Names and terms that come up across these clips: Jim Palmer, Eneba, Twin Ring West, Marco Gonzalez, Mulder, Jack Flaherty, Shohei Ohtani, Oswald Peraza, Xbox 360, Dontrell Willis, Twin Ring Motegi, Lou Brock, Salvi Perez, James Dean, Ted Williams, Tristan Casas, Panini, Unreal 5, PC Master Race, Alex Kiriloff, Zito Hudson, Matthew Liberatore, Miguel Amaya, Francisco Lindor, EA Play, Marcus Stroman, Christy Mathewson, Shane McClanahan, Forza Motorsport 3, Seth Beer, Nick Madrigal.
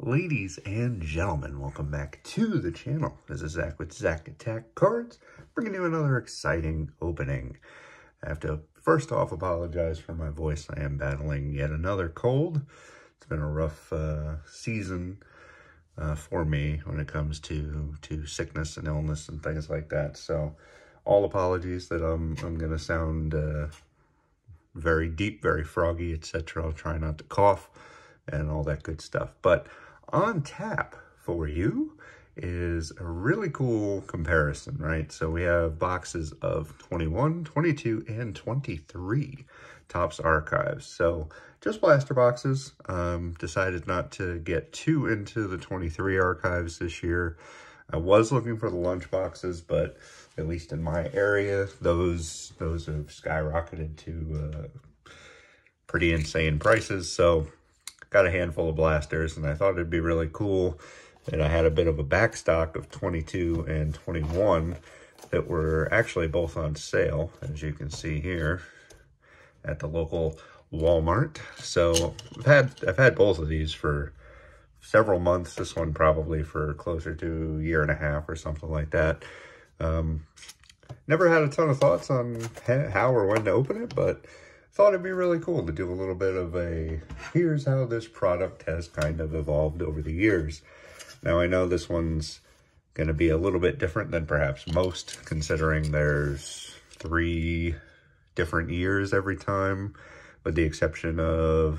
Ladies and gentlemen, welcome back to the channel. This is Zach with Zach Attack Cards, bringing you another exciting opening. I have to first off apologize for my voice. I am battling yet another cold. It's been a rough season for me when it comes to sickness and illness and things like that. So all apologies that I'm going to sound very deep, very froggy, etc. I'll try not to cough and all that good stuff. But on tap for you is a really cool comparison, right? So we have boxes of 21, 22, and 23 Topps Archives. So just blaster boxes. Decided not to get too into the 23 archives this year. I was looking for the lunch boxes, but at least in my area, those have skyrocketed to pretty insane prices. So got a handful of blasters, and I thought it'd be really cool that I had a bit of a backstock of 22 and 21 that were actually both on sale, as you can see here at the local Walmart. So I've had both of these for several months. This one probably for closer to a year and a half or something like that. Never had a ton of thoughts on how or when to open it, but thought it'd be really cool to do a little bit of a, here's how this product has kind of evolved over the years. Now, I know this one's going to be a little bit different than perhaps most, considering there's 3 different years every time, with the exception of,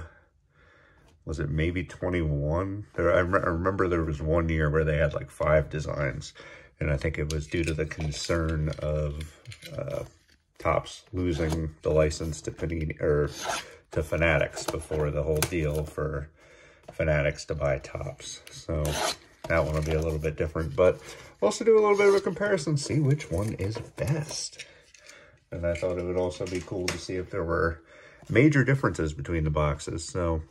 was it maybe 21? I remember there was one year where they had like 5 designs, and I think it was due to the concern of Topps losing the license to Panini or to Fanatics before the whole deal for Fanatics to buy Topps. So that one will be a little bit different, but we'll also do a little bit of a comparison, see which one is best. And I thought it would also be cool to see if there were major differences between the boxes. So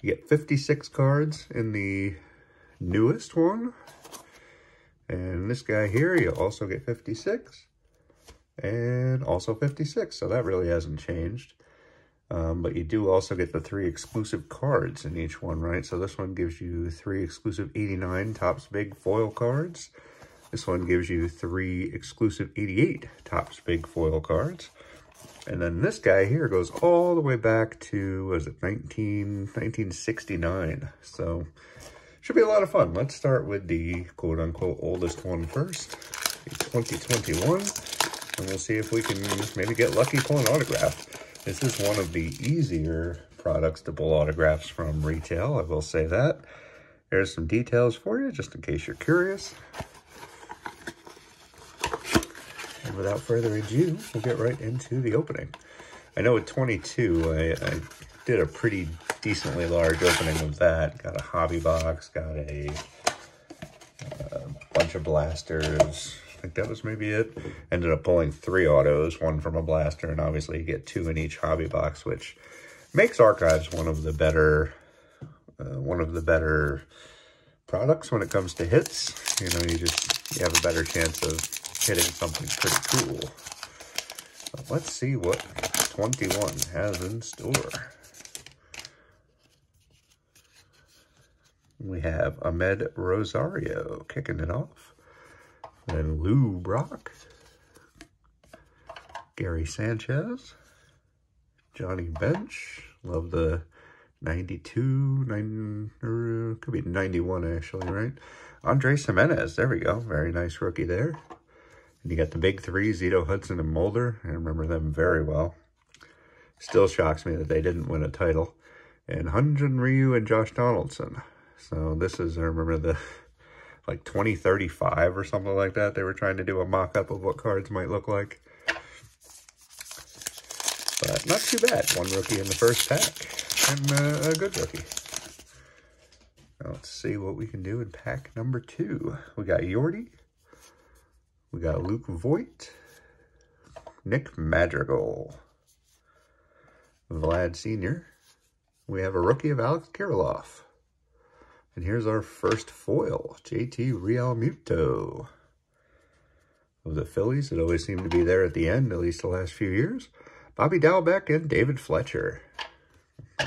you get 56 cards in the newest one, and this guy here, you also get 56. And also 56, so that really hasn't changed. But you do also get the 3 exclusive cards in each one, right? So this one gives you 3 exclusive 89 Topps Big Foil cards. This one gives you 3 exclusive 88 Topps Big Foil cards. And then this guy here goes all the way back to, was it 1969? So should be a lot of fun. Let's start with the quote-unquote oldest one first, 2021. And we'll see if we can maybe get lucky pulling autographs. This is one of the easier products to pull autographs from retail, I will say that. There's some details for you, just in case you're curious. And without further ado, we'll get right into the opening. I know at 22, I did a pretty decently large opening of that. Got a hobby box, got a bunch of blasters. I think that was maybe it. Ended up pulling 3 autos, 1 from a blaster, and obviously you get 2 in each hobby box, which makes archives one of the better products when it comes to hits. You know, you have a better chance of hitting something pretty cool. But let's see what 21 has in store. We have Ahmed Rosario kicking it off. Then Lou Brock, Gary Sanchez, Johnny Bench. Love the 92, could be 91 actually, right? Andrés Giménez, there we go. Very nice rookie there. And you got the big 3, Zito Hudson and Mulder. I remember them very well. Still shocks me that they didn't win a title. And Hyunjin Ryu and Josh Donaldson. So this is, I remember the like 2035 or something like that. They were trying to do a mock-up of what cards might look like. But not too bad. 1 rookie in the first pack. And a good rookie. Now let's see what we can do in pack number 2. We got Jordy. We got Luke Voigt. Nick Madrigal. Vlad Sr. We have a rookie of Alex Kiriloff. And here's our first foil, JT Realmuto of the Phillies. It always seemed to be there at the end, at least the last few years. Bobby Dalbeck and David Fletcher.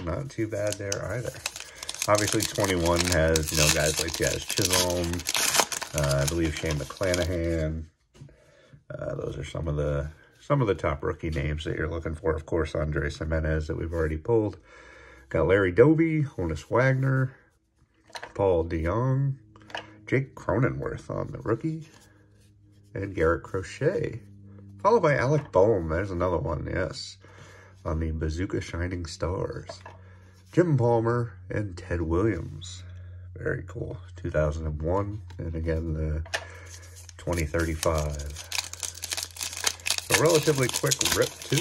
Not too bad there either. Obviously, 21 has, you know, guys like Jazz Chisholm, I believe Shane McClanahan. Those are some of the top rookie names that you're looking for. Of course, Andrés Giménez that we've already pulled. Got Larry Doby, Honus Wagner, Paul DeYoung, Jake Cronenworth on the rookie, and Garrett Crochet. Followed by Alec Boehm. There's another one, yes, on the Bazooka Shining Stars. Jim Palmer and Ted Williams. Very cool. 2001, and again the 2035. A relatively quick rip too,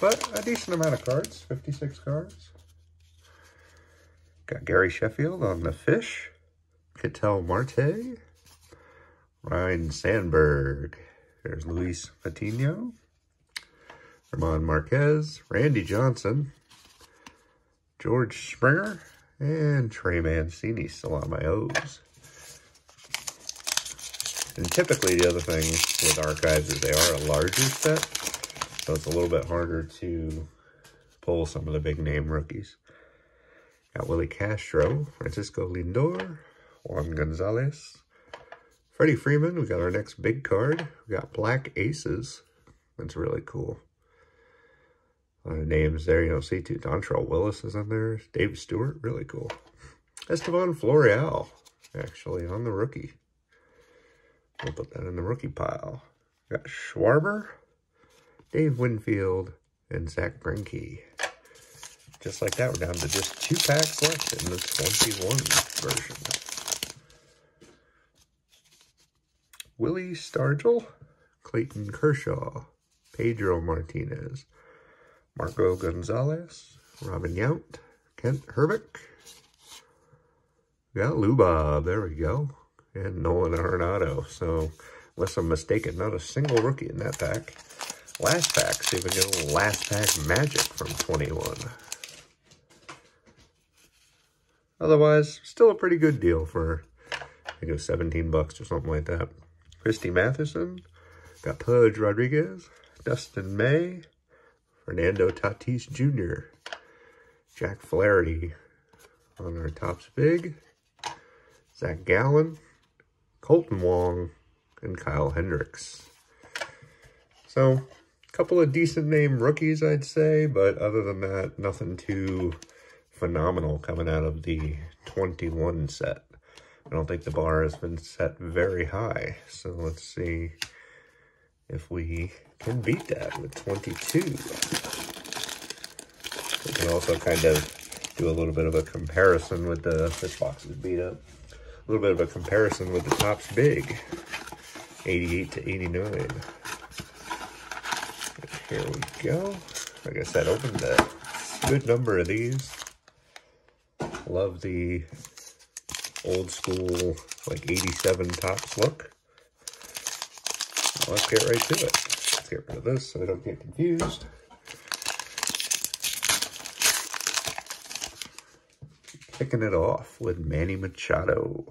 but a decent amount of cards. 56 cards. Got Gary Sheffield on the fish. Ketel Marte. Ryan Sandberg. There's Luis Patino. Ramon Marquez. Randy Johnson. George Springer. And Trey Mancini still on my O's. And typically the other thing with archives is they are a larger set, so it's a little bit harder to pull some of the big name rookies. Got Willie Castro, Francisco Lindor, Juan Gonzalez, Freddie Freeman. We got our next big card. We got Black Aces. That's really cool. A lot of names there you don't see too. Dontrell Willis is on there. Dave Stewart, really cool. Esteban Floreal, actually, on the rookie. We'll put that in the rookie pile. Got Schwarber, Dave Winfield, and Zach Greinke. Just like that, we're down to just 2 packs left in the 21 version. Willie Stargell, Clayton Kershaw, Pedro Martinez, Marco Gonzalez, Robin Yount, Kent Herbeck. We got Lou Bob, there we go. And Nolan Arenado. So, unless I'm mistaken, not a single rookie in that pack. Last pack, see if we get a little last pack magic from 21. Otherwise, still a pretty good deal for, I think it was $17 or something like that. Christy Mathewson, got Pudge Rodriguez, Dustin May, Fernando Tatis Jr., Jack Flaherty on our Topps Big, Zach Gallen, Colton Wong, and Kyle Hendricks. So, a couple of decent name rookies, I'd say, but other than that, nothing too phenomenal coming out of the 21 set. I don't think the bar has been set very high, so let's see if we can beat that with 22. We can also kind of do a little bit of a comparison with the fish boxes beat up. A little bit of a comparison with the Topps Big, 88 to 89. Here we go. I guess that opened a good number of these. Love the old school, like 87 Topps look. Let's get right to it. Let's get rid of this so I don't get confused. Kicking it off with Manny Machado.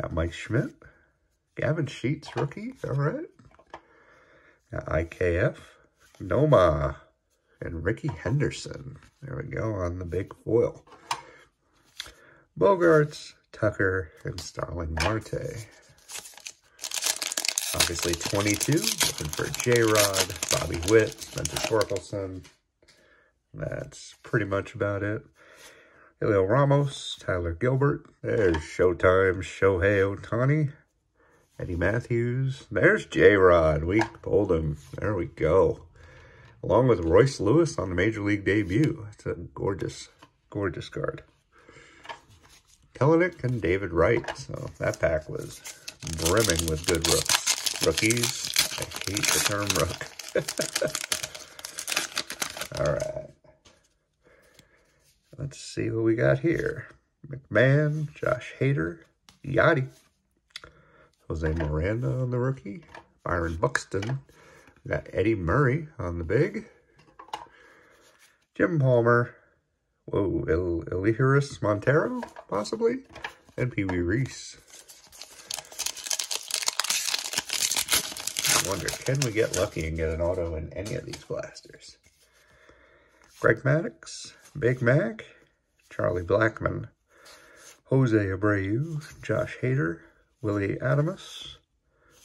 Got Mike Schmidt. Gavin Sheets, rookie. All right. Got IKF. Noma. And Ricky Henderson. There we go on the big foil. Bogarts, Tucker, and Starling Marte. Obviously 22. Looking for J-Rod, Bobby Witt, Spencer Torkelson. That's pretty much about it. Elio Ramos, Tyler Gilbert, there's Showtime, Shohei Ohtani, Eddie Matthews, there's J-Rod, we pulled him, there we go. Along with Royce Lewis on the Major League debut. It's a gorgeous, gorgeous card. Kelenic and David Wright, so that pack was brimming with good rooks. Rookies, I hate the term rook. All right. Let's see what we got here. McMahon, Josh Hader, Yachty, Jose Miranda on the rookie, Byron Buxton. We got Eddie Murray on the big, Jim Palmer, whoa, Eleuteris Montero, possibly, and Pee Wee Reese. I wonder, can we get lucky and get an auto in any of these blasters? Greg Maddox, Big Mac, Charlie Blackmon, Jose Abreu, Josh Hader, Willie Adames,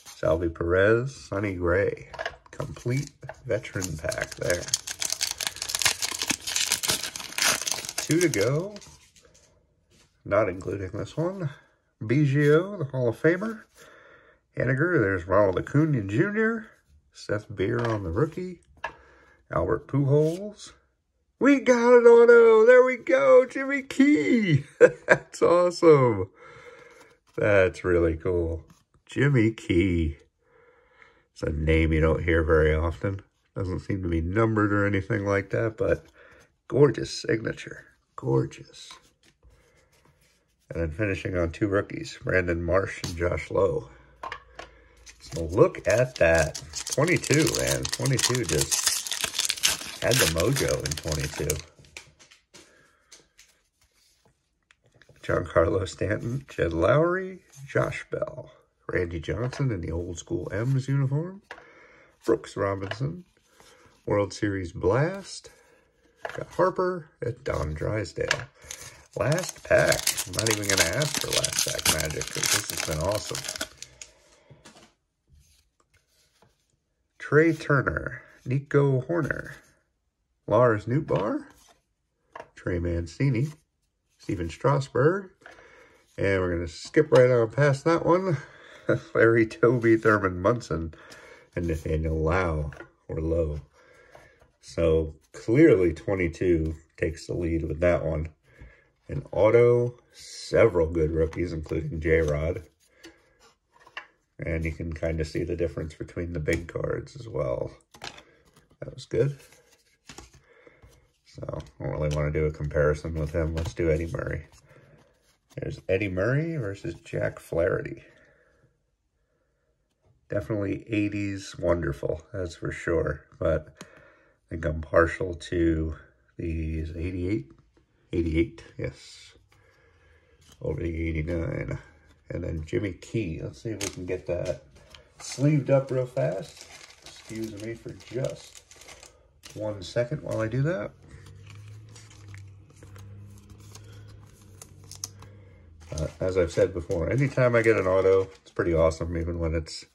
Salvi Perez, Sonny Gray. Complete veteran pack there. Two to go, not including this one. Biggio, the Hall of Famer. Haniger, there's Ronald Acuna Jr. Seth Beer on the rookie. Albert Pujols. We got it, Otto. There we go. Jimmy Key. That's awesome. That's really cool. Jimmy Key. It's a name you don't hear very often. Doesn't seem to be numbered or anything like that, but gorgeous signature. Gorgeous. And then finishing on two rookies, Brandon Marsh and Josh Lowe. So look at that. 22, man. 22 just had the mojo in 22. Giancarlo Stanton, Jed Lowry, Josh Bell, Randy Johnson in the old school M's uniform, Brooks Robinson, World Series Blast, got Harper at Don Drysdale. Last pack. I'm not even going to ask for last pack magic because this has been awesome. Trey Turner, Nico Horner, Lars Nootbaar, Trey Mancini, Steven Strasburg, and we're going to skip right on past that one. Larry Doby, Thurman Munson, and Nathaniel Lau or Lowe. So clearly 22 takes the lead with that one. An auto, several good rookies, including J-Rod. And you can kind of see the difference between the big cards as well. That was good. So I don't really want to do a comparison with him. Let's do Eddie Murray. There's Eddie Murray versus Jack Flaherty. Definitely 80s wonderful, that's for sure. But I think I'm partial to these 88. 88, yes. Over the 89. And then Jimmy Key. Let's see if we can get that sleeved up real fast. Excuse me for just 1 second while I do that. As I've said before, anytime I get an auto, it's pretty awesome, even when it's,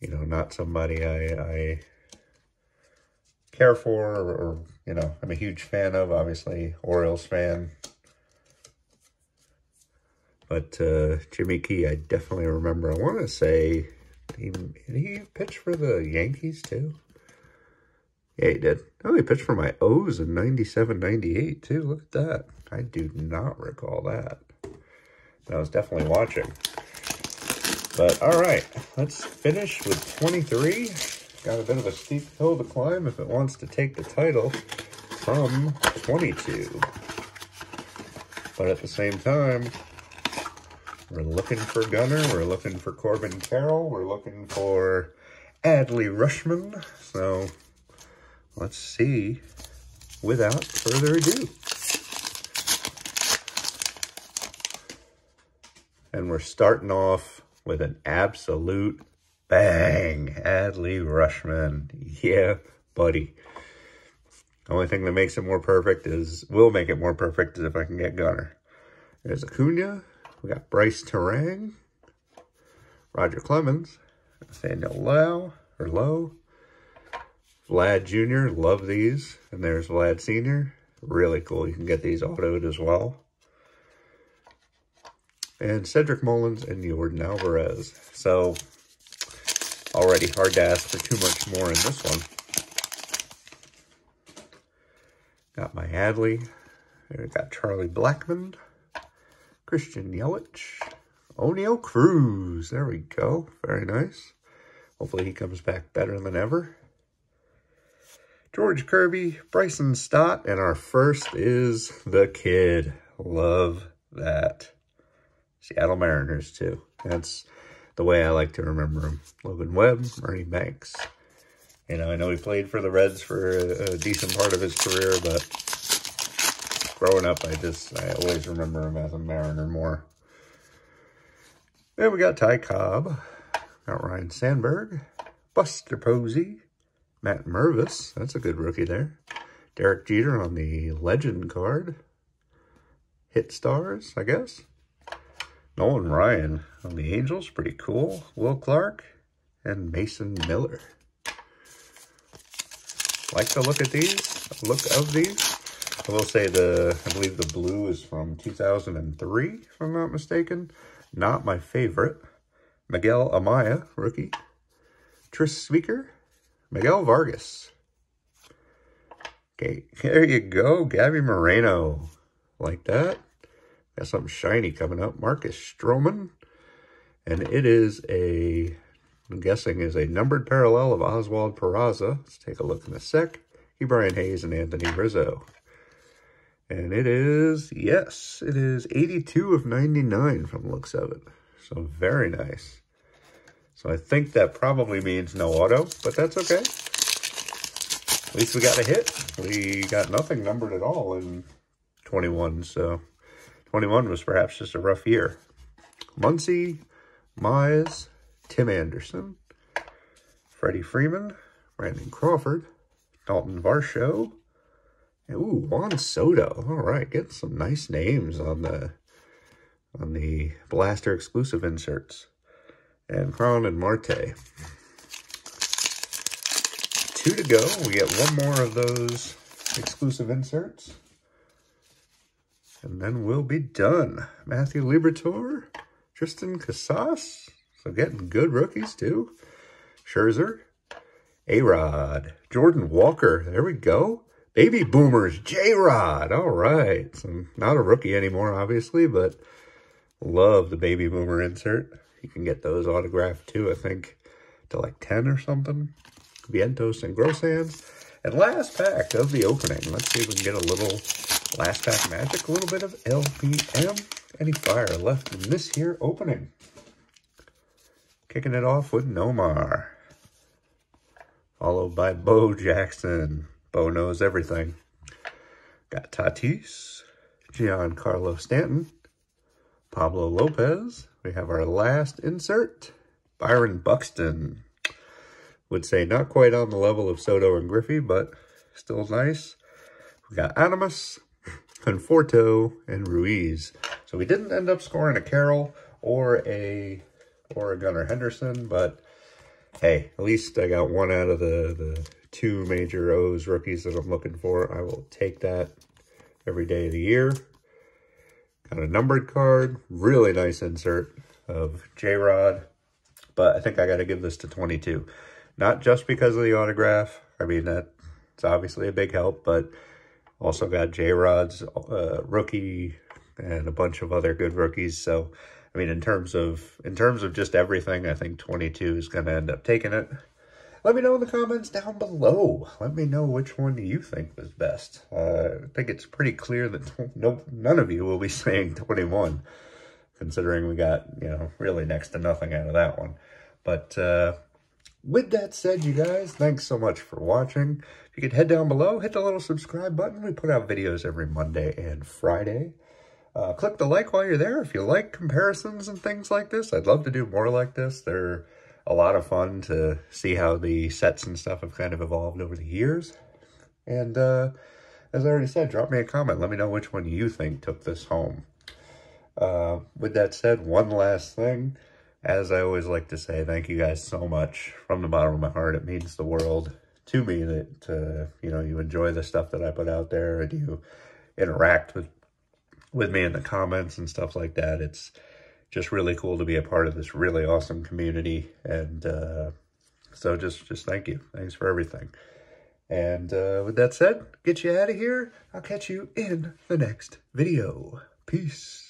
you know, not somebody I care for, or you know, I'm a huge fan of, obviously, Orioles fan. But Jimmy Key, I definitely remember. I want to say, did he pitch for the Yankees too? Yeah, he did. Oh, he pitched for my O's in 97, 98 too. Look at that. I do not recall that. I was definitely watching. But all right, let's finish with 23. Got a bit of a steep hill to climb if it wants to take the title from 22. But at the same time, we're looking for Gunner, we're looking for Corbin Carroll, we're looking for Adley Rushman. So let's see, without further ado. And we're starting off with an absolute bang, Adley Rushman. Yeah, buddy. The only thing that makes it more perfect is, will make it more perfect, is if I can get Gunner. There's Acuna. We got Bryce Terang, Roger Clemens, Nathaniel Lowe, Vlad Jr. Love these. And there's Vlad Sr. Really cool. You can get these autoed as well. And Cedric Mullins and Jordan Alvarez. So already hard to ask for too much more in this one. Got my Adley. We got Charlie Blackmon, Christian Yelich, O'Neill Cruz. There we go. Very nice. Hopefully he comes back better than ever. George Kirby, Bryson Stott, and our first is the Kid. Love that. Seattle Mariners too. That's the way I like to remember him. Logan Webb, Ernie Banks. You know, I know he played for the Reds for a decent part of his career, but growing up, I always remember him as a Mariner more. Then we got Ty Cobb, got Ryan Sandberg, Buster Posey, Matt Mervis. That's a good rookie there. Derek Jeter on the legend card. hit stars, I guess. Nolan Ryan on the Angels, pretty cool. Will Clark and Mason Miller. Like the look at these, I will say I believe the blue is from 2003, if I'm not mistaken. Not my favorite. Miguel Amaya, rookie. Tris Speaker, Miguel Vargas. Okay, there you go. Gabby Moreno. Like that. Got something shiny coming up. Marcus Stroman. And it is a, I'm guessing, is a numbered parallel of Oswald Peraza. Let's take a look in a sec. Brian Hayes and Anthony Rizzo. And it is, yes, it is 82 of 99 from the looks of it. So very nice. So I think that probably means no auto, but that's okay. At least we got a hit. We got nothing numbered at all in 21, so 21 was perhaps just a rough year. Muncy, Mize, Tim Anderson, Freddie Freeman, Brandon Crawford, Dalton Varsho, and ooh, Juan Soto. All right, getting some nice names on the Blaster exclusive inserts. And Cron and Marte. 2 to go. We get one more of those exclusive inserts. And then we'll be done. Matthew Liberatore, Tristan Casas. So getting good rookies too. Scherzer, A-Rod, Jordan Walker. There we go. Baby Boomers, J-Rod. All right. So not a rookie anymore, obviously, but love the Baby Boomer insert. You can get those autographed too, I think, to like 10 or something. Vientos and Grossans. And last pack of the opening. Let's see if we can get a little last pack magic, a little bit of LPM. Any fire left in this here opening? Kicking it off with Nomar. Followed by Bo Jackson. Bo knows everything. Got Tatis, Giancarlo Stanton, Pablo Lopez. We have our last insert, Byron Buxton. Would say not quite on the level of Soto and Griffey, but still nice. We got Animas, Conforto, and Ruiz. So we didn't end up scoring a Carroll or a Gunnar Henderson, but hey, at least I got one out of the two major O's rookies that I'm looking for. I will take that every day of the year. Got a numbered card, really nice insert of J-Rod, but I think I got to give this to 22. Not just because of the autograph. I mean, that's obviously a big help, but also got J-Rod's rookie and a bunch of other good rookies. So, I mean, in terms of just everything, I think 22 is going to end up taking it. Let me know in the comments down below. Let me know which one you think was best. I think it's pretty clear that none of you will be saying 21, considering we got, you know, really next to nothing out of that one. But, with that said, you guys, thanks so much for watching. If you could head down below, hit the little subscribe button. We put out videos every Monday and Friday. Click the like while you're there. If you like comparisons and things like this, I'd love to do more like this. They're a lot of fun to see how the sets and stuff have kind of evolved over the years. And as I already said, drop me a comment. Let me know which one you think took this home. With that said, one last thing. As I always like to say, thank you guys so much from the bottom of my heart. It means the world to me that, you know, you enjoy the stuff that I put out there and you interact with me in the comments and stuff like that. It's just really cool to be a part of this really awesome community. And so just thank you. Thanks for everything. And with that said, get you out of here. I'll catch you in the next video. Peace.